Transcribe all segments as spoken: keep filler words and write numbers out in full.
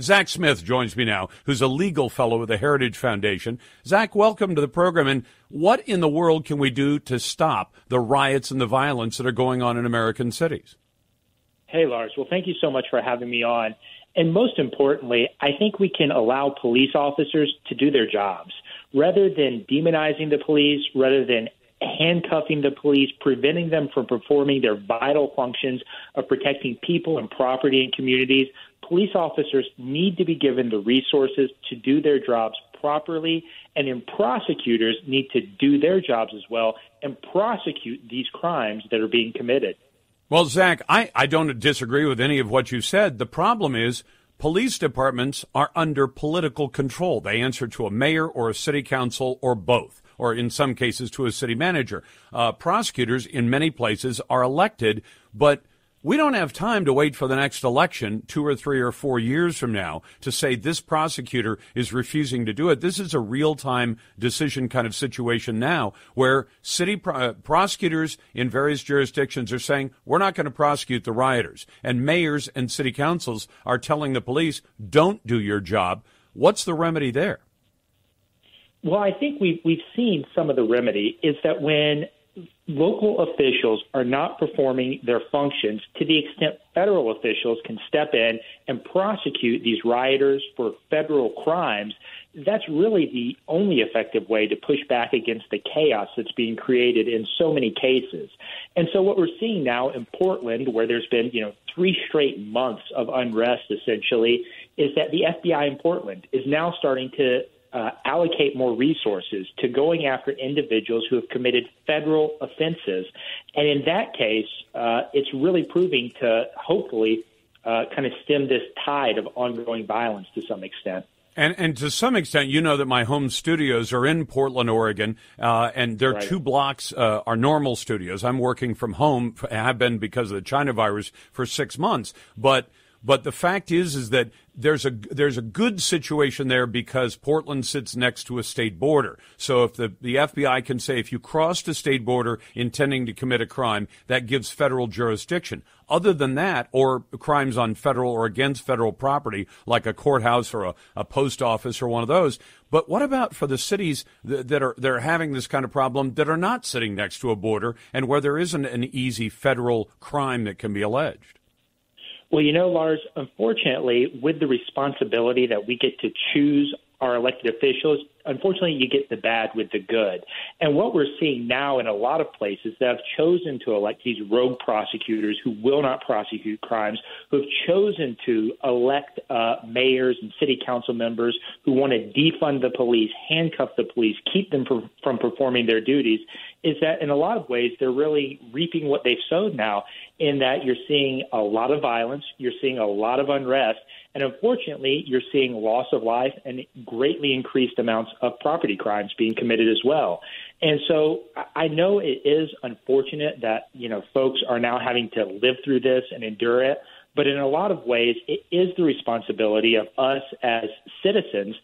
Zack Smith joins me now, who's a legal fellow with the Heritage Foundation. Zack, welcome to the program. And what in the world can we do to stop the riots and the violence that are going on in American cities? Hey, Lars. Well, thank you so much for having me on. And most importantly, I think we can allow police officers to do their jobs. Rather than demonizing the police, rather than handcuffing the police, preventing them from performing their vital functions of protecting people and property and communities, police officers need to be given the resources to do their jobs properly, and then prosecutors need to do their jobs as well and prosecute these crimes that are being committed. Well, Zack, I, I don't disagree with any of what you said. The problem is police departments are under political control. They answer to a mayor or a city council or both, or in some cases to a city manager. Uh, prosecutors in many places are elected, but we don't have time to wait for the next election two or three or four years from now to say this prosecutor is refusing to do it. This is a real-time decision kind of situation now where city pro- uh, prosecutors in various jurisdictions are saying, we're not going to prosecute the rioters. And mayors and city councils are telling the police, don't do your job. What's the remedy there? Well, I think we've, we've seen some of the remedy is that when local officials are not performing their functions to the extent federal officials can step in and prosecute these rioters for federal crimes, that's really the only effective way to push back against the chaos that's being created in so many cases. And so what we're seeing now in Portland, where there's been, you know, three straight months of unrest, essentially, is that the F B I in Portland is now starting to Uh, allocate more resources to going after individuals who have committed federal offenses. And in that case, uh, it's really proving to hopefully uh, kind of stem this tide of ongoing violence to some extent. And and to some extent, you know that my home studios are in Portland, Oregon, uh, and their right. two blocks uh, are normal studios. I'm working from home, have been because of the China virus for six months. But But the fact is, is that there's a there's a good situation there because Portland sits next to a state border. So if the, the F B I can say if you crossed a state border intending to commit a crime, that gives federal jurisdiction. Other than that, or crimes on federal or against federal property, like a courthouse or a, a post office or one of those. But what about for the cities that, that are they're having this kind of problem that are not sitting next to a border and where there isn't an easy federal crime that can be alleged? Well, you know, Lars, unfortunately, with the responsibility that we get to choose our elected officials, unfortunately, you get the bad with the good. And what we're seeing now in a lot of places that have chosen to elect these rogue prosecutors who will not prosecute crimes, who have chosen to elect uh, mayors and city council members who want to defund the police, handcuff the police, keep them from, from performing their duties, is that in a lot of ways they're really reaping what they've sowed now, in that you're seeing a lot of violence, you're seeing a lot of unrest, and unfortunately you're seeing loss of life and greatly increased amounts of property crimes being committed as well. And so I know it is unfortunate that, you know, folks are now having to live through this and endure it, but in a lot of ways it is the responsibility of us as citizens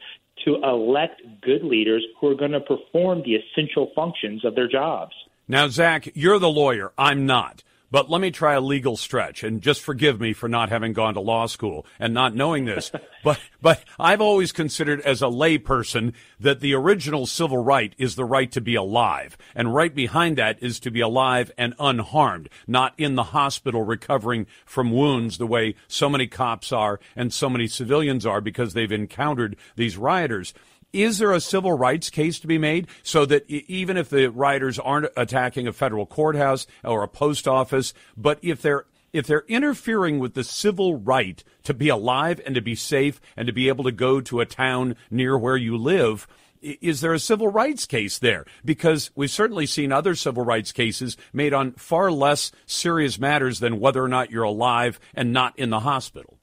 to elect good leaders who are going to perform the essential functions of their jobs. Now, Zack, you're the lawyer. I'm not. But let me try a legal stretch, and just forgive me for not having gone to law school and not knowing this. but but I've always considered as a layperson that the original civil right is the right to be alive. And right behind that is to be alive and unharmed, not in the hospital recovering from wounds the way so many cops are and so many civilians are because they've encountered these rioters. Is there a civil rights case to be made so that even if the rioters aren't attacking a federal courthouse or a post office, but if they're if they're interfering with the civil right to be alive and to be safe and to be able to go to a town near where you live, is there a civil rights case there? Because we've certainly seen other civil rights cases made on far less serious matters than whether or not you're alive and not in the hospital.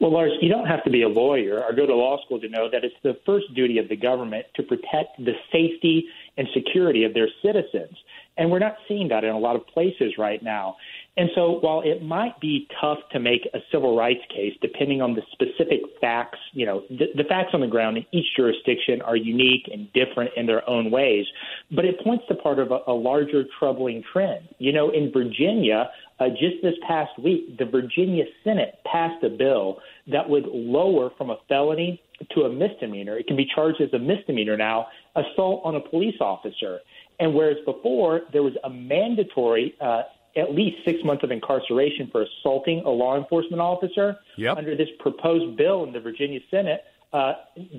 Well, Lars, you don't have to be a lawyer or go to law school to know that it's the first duty of the government to protect the safety and security of their citizens. And we're not seeing that in a lot of places right now. And so while it might be tough to make a civil rights case, depending on the specific facts, you know, the, the facts on the ground in each jurisdiction are unique and different in their own ways. But it points to part of a, a larger troubling trend. You know, in Virginia, uh, just this past week, the Virginia Senate passed a bill that would lower from a felony to a misdemeanor. It can be charged as a misdemeanor now, assault on a police officer. And whereas before there was a mandatory uh, at least six months of incarceration for assaulting a law enforcement officer, yep. under this proposed bill in the Virginia Senate, uh,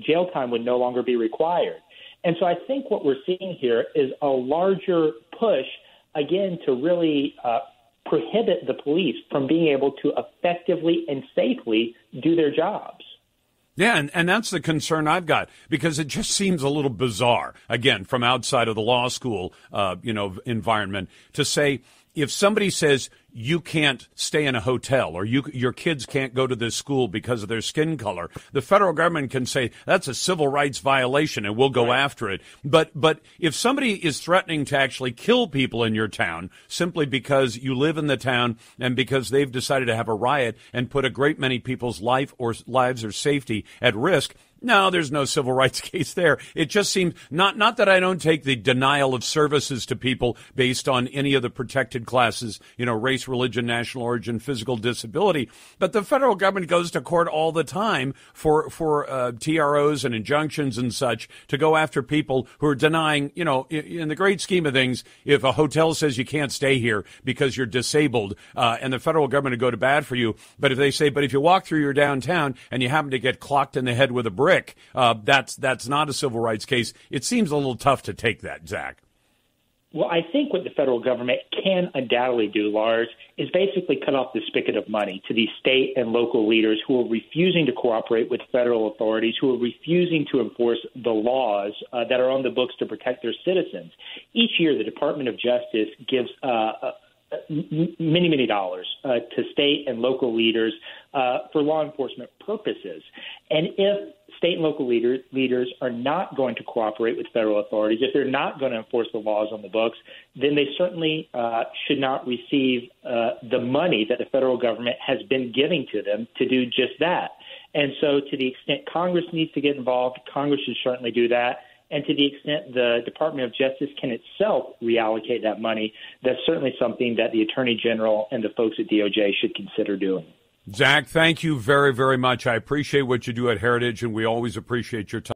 jail time would no longer be required. And so I think what we're seeing here is a larger push, again, to really uh, prohibit the police from being able to effectively and safely do their jobs. Yeah, and, and that's the concern I've got, because it just seems a little bizarre, again, from outside of the law school, uh, you know, environment, to say if somebody says you can't stay in a hotel or you, your kids can't go to this school because of their skin color, the federal government can say that's a civil rights violation and we'll go right. after it. But but if somebody is threatening to actually kill people in your town simply because you live in the town and because they've decided to have a riot and put a great many people's life or lives or safety at risk, no, there's no civil rights case there. It just seems, not not that I don't take the denial of services to people based on any of the protected classes, you know, race, religion, national origin, physical disability, but the federal government goes to court all the time for for uh, T R Os and injunctions and such to go after people who are denying, you know, in, in the great scheme of things, if a hotel says you can't stay here because you're disabled, uh, and the federal government would go to bat for you, but if they say, but if you walk through your downtown and you happen to get clocked in the head with a brick, Uh, that's that's not a civil rights case. It seems a little tough to take that, Zach. Well, I think what the federal government can undoubtedly do, Lars, is basically cut off the spigot of money to these state and local leaders who are refusing to cooperate with federal authorities, who are refusing to enforce the laws uh, that are on the books to protect their citizens. Each year, the Department of Justice gives uh, a many, many dollars uh, to state and local leaders uh, for law enforcement purposes. And if state and local leader, leaders are not going to cooperate with federal authorities, if they're not going to enforce the laws on the books, then they certainly uh, should not receive uh, the money that the federal government has been giving to them to do just that. And so to the extent Congress needs to get involved, Congress should certainly do that. And to the extent the Department of Justice can itself reallocate that money, that's certainly something that the Attorney General and the folks at D O J should consider doing. Zach, thank you very, very much. I appreciate what you do at Heritage, and we always appreciate your time.